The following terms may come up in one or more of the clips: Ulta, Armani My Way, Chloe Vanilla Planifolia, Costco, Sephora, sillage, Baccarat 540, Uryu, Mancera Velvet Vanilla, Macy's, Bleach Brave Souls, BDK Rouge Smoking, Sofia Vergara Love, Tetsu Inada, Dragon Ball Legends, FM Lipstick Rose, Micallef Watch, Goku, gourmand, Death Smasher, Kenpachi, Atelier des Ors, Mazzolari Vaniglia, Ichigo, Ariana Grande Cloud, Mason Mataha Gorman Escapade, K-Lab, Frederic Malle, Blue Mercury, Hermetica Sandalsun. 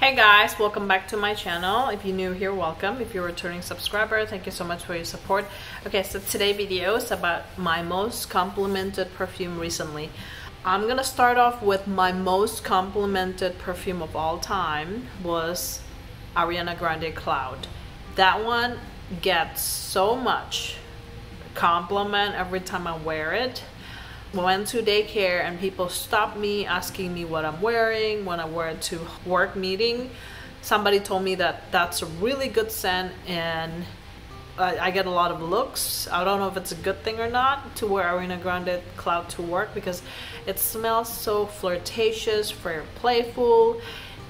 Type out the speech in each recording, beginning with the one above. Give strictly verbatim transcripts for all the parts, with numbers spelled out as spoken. Hey guys, welcome back to my channel. If you're new here, welcome. If you're a returning subscriber, thank you so much for your support. Okay, so today's video is about my most complimented perfume recently. I'm gonna start off with my most complimented perfume of all time was Ariana Grande Cloud. That one gets so much compliment every time I wear it. Went to daycare and people stopped me asking me what I'm wearing when I wear it to work meeting. Somebody told me that that's a really good scent, and I, I get a lot of looks. I don't know if it's a good thing or not to wear Ariana Grande Cloud to work because it smells so flirtatious, very playful,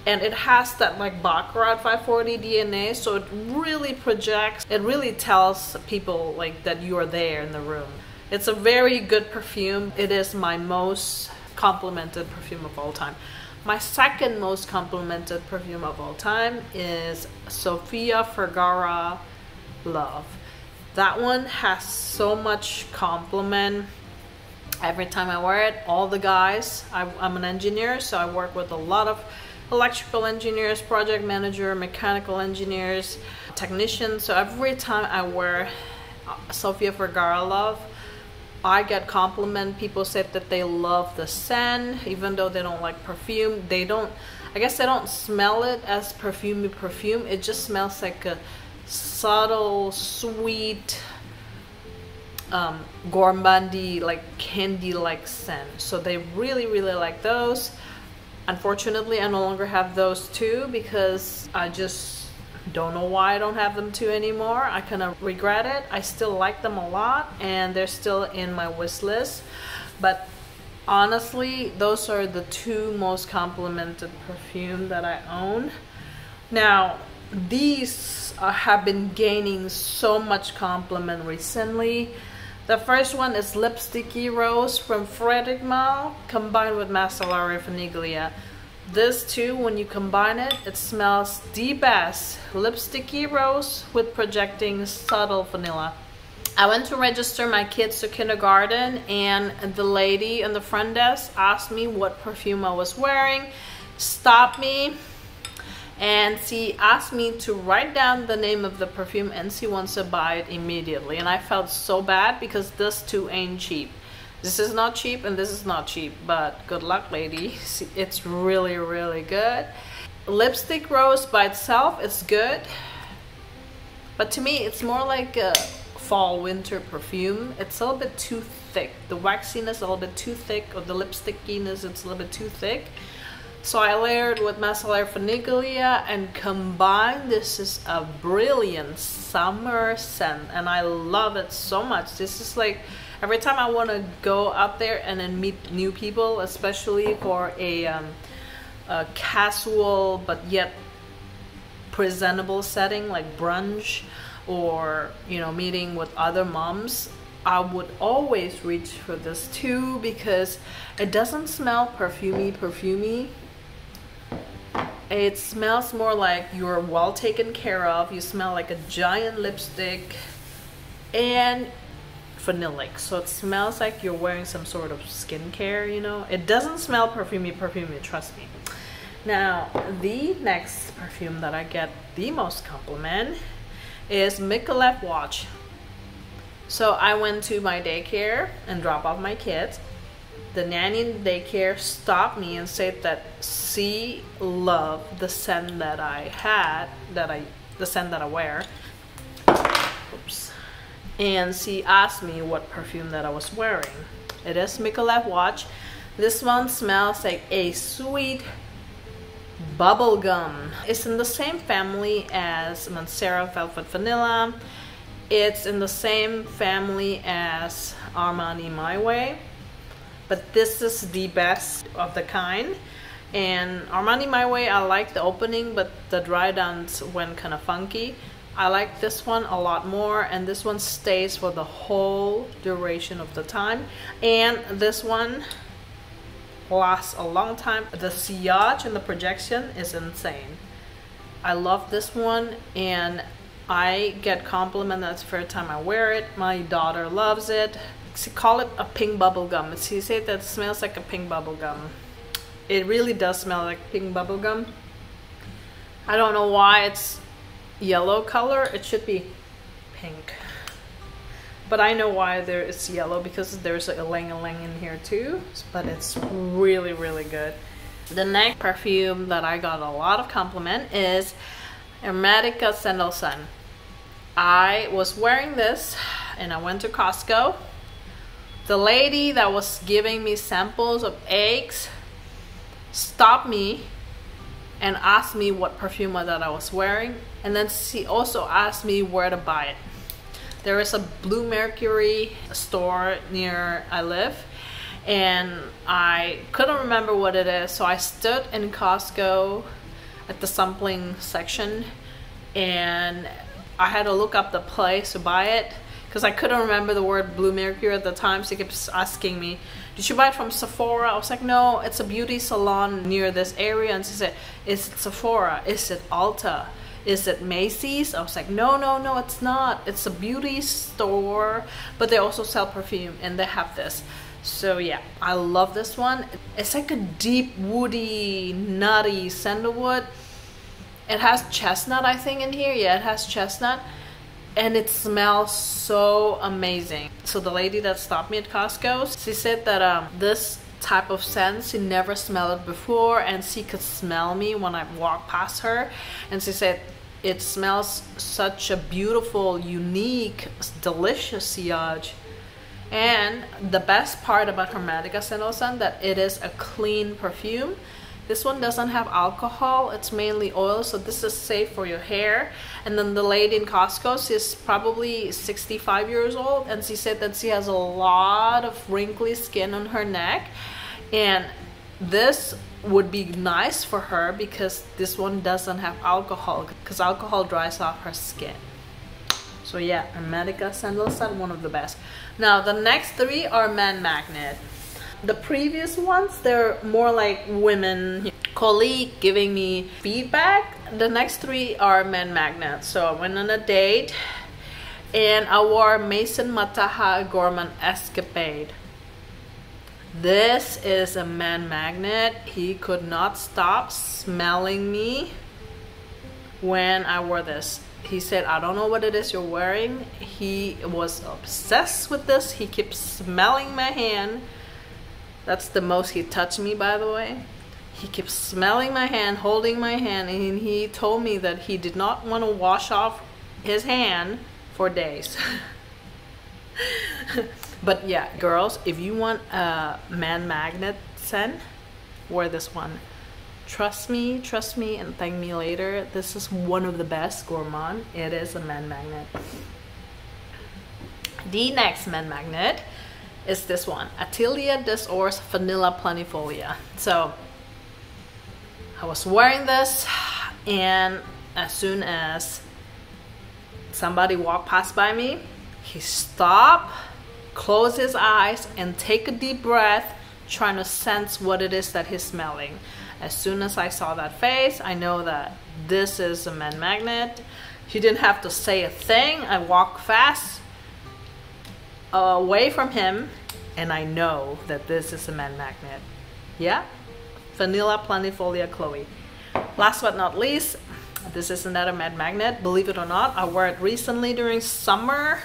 and it has that like Baccarat five forty D N A, so it really projects, it really tells people like that you are there in the room. It's a very good perfume. It is my most complimented perfume of all time. My second most complimented perfume of all time is Sofia Vergara Love. That one has so much compliment every time I wear it. All the guys, I, I'm an engineer, so I work with a lot of electrical engineers, project manager, mechanical engineers, technicians. So every time I wear Sofia Vergara Love, I get compliment. People said that they love the scent, even though they don't like perfume. They don't, I guess they don't smell it as perfumey perfume. It just smells like a subtle, sweet, um, gourmandy, like candy-like scent. So they really, really like those. Unfortunately, I no longer have those two because I just don't know why I don't have them too anymore. I kind of regret it. I still like them a lot and they're still in my wish list. But honestly, those are the two most complimented perfume that I own. Now, these uh, have been gaining so much compliment recently. The first one is Lipsticky Rose from Frederic Malle combined with Mazzolari Vaniglia. This too, when you combine it, it smells the best. Lipsticky Rose with projecting subtle vanilla. I went to register my kids to kindergarten and the lady on the front desk asked me what perfume I was wearing, stopped me, and she asked me to write down the name of the perfume and she wants to buy it immediately. And I felt so bad because this too ain't cheap. This is not cheap and this is not cheap, but good luck, lady. It's really, really good. Lipstick Rose by itself is good, but to me it's more like a fall winter perfume. It's a little bit too thick. The waxiness a little bit too thick, or the lipstickiness, it's a little bit too thick. So I layered with Mazzolari Vaniglia, and combined this is a brilliant summer scent and I love it so much. This is like every time I want to go out there and then meet new people, especially for a, um, a casual but yet presentable setting like brunch, or you know, meeting with other moms, I would always reach for this too because it doesn't smell perfumey perfumey. It smells more like you're well taken care of. You smell like a giant lipstick and vanillic, so it smells like you're wearing some sort of skincare, you know. It doesn't smell perfumey perfumey, trust me. Now, the next perfume that I get the most compliment is Micallef Watch. So I went to my daycare and dropped off my kids. The nanny in the daycare stopped me and said that she loved the scent that I had, that I, the scent that I wear. Oops. And she asked me what perfume that I was wearing. It is Micallef Watch. This one smells like a sweet bubblegum. It's in the same family as Mancera Velvet Vanilla. It's in the same family as Armani My Way. But this is the best of the kind. And Armani My Way, I like the opening, but the dry downs went kind of funky. I like this one a lot more, and this one stays for the whole duration of the time, and this one lasts a long time. The sillage and the projection is insane. I love this one and I get compliments every time I wear it. My daughter loves it. She called it a pink bubble gum. She said that it smells like a pink bubble gum. It really does smell like pink bubble gum. I don't know why it's yellow color. It should be pink. But I know why there it's yellow, because there's a ylang ylang in here too. But it's really, really good. The next perfume that I got a lot of compliment is Hermetica Sandalsun. I was wearing this and I went to Costco. The lady that was giving me samples of eggs stopped me and asked me what perfume that I was wearing. And then she also asked me where to buy it. There is a Blue Mercury store near I live, and I couldn't remember what it is, so I stood in Costco at the sampling section and I had to look up the place to buy it because I couldn't remember the word Blue Mercury at the time. She kept asking me, did you buy it from Sephora? I was like, no, it's a beauty salon near this area. And she said, is it Sephora? Is it Ulta? Is it Macy's? I was like, no, no, no, it's not. It's a beauty store, but they also sell perfume and they have this. So yeah, I love this one. It's like a deep, woody, nutty sandalwood. It has chestnut, I think, in here. Yeah, it has chestnut. And it smells so amazing. So the lady that stopped me at Costco, she said that um, this type of scent, she never smelled it before, and she could smell me when I walked past her. And she said, it smells such a beautiful, unique, delicious sillage. And the best part about Hermetica Sandalsun, that it is a clean perfume. This one doesn't have alcohol, it's mainly oil, so this is safe for your hair. And then the lady in Costco, she's probably sixty-five years old, and she said that she has a lot of wrinkly skin on her neck. And this would be nice for her because this one doesn't have alcohol, because alcohol dries off her skin. So yeah, Hermetica Sandalsun, one of the best. Now the next three are man magnet. The previous ones, they're more like women colleague giving me feedback. The next three are man magnet. So I went on a date and I wore Mason Mataha Gorman Escapade. This is a man magnet. He could not stop smelling me when I wore this. He said, I don't know what it is you're wearing. He was obsessed with this. He kept smelling my hand. That's the most he touched me, by the way. He kept smelling my hand, holding my hand, and he told me that he did not want to wash off his hand for days. But yeah, girls, if you want a man magnet scent, wear this one. Trust me, trust me, and thank me later. This is one of the best gourmand. It is a man magnet. The next man magnet is this one, Atelier des Ors Vanilla Planifolia. So I was wearing this, and as soon as somebody walked past by me, he stopped, closed his eyes, and take a deep breath, trying to sense what it is that he's smelling. As soon as I saw that face, I know that this is a man magnet. He didn't have to say a thing. I walked fast away from him, and I know that this is a man magnet. Yeah, Vanilla Planifolia Chloe. Last but not least, this is another man magnet. Believe it or not, I wore it recently during summer.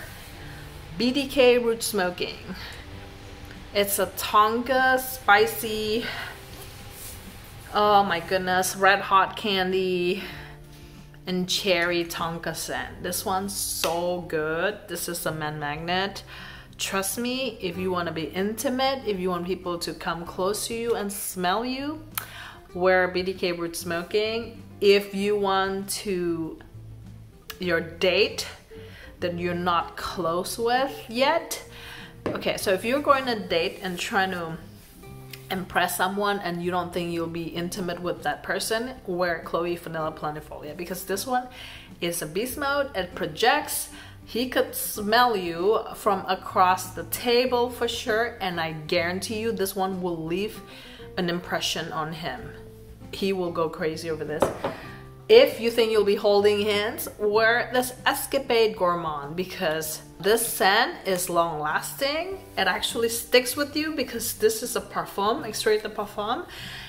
B D K Rouge Smoking. It's a Tonka spicy, oh my goodness, red hot candy and cherry Tonka scent. This one's so good. This is a man magnet. Trust me, if you want to be intimate, if you want people to come close to you and smell you, wear B D K Rouge Smoking. If you want to your date that you're not close with yet, okay, so if you're going to date and trying to impress someone and you don't think you'll be intimate with that person, wear Chloe Vanilla Planifolia, because this one is a beast mode. It projects. He could smell you from across the table for sure, and I guarantee you this one will leave an impression on him. He will go crazy over this. If you think you'll be holding hands, wear this Escapade Gourmand, because this scent is long lasting. It actually sticks with you because this is a parfum, extrait de parfum.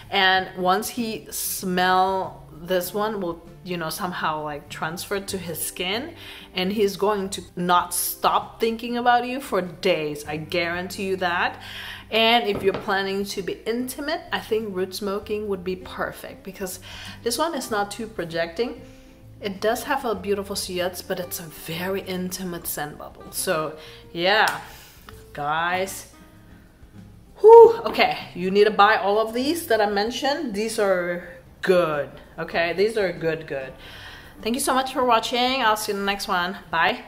And once he smells this one, will you know, somehow like transferred to his skin, and he's going to not stop thinking about you for days. I guarantee you that. And if you're planning to be intimate, I think root smoking would be perfect, because this one is not too projecting. It does have a beautiful silhouette, but it's a very intimate scent bubble. So yeah, guys. Whew, okay, you need to buy all of these that I mentioned. These are good. Okay, these are good, good. Thank you so much for watching. I'll see you in the next one. Bye.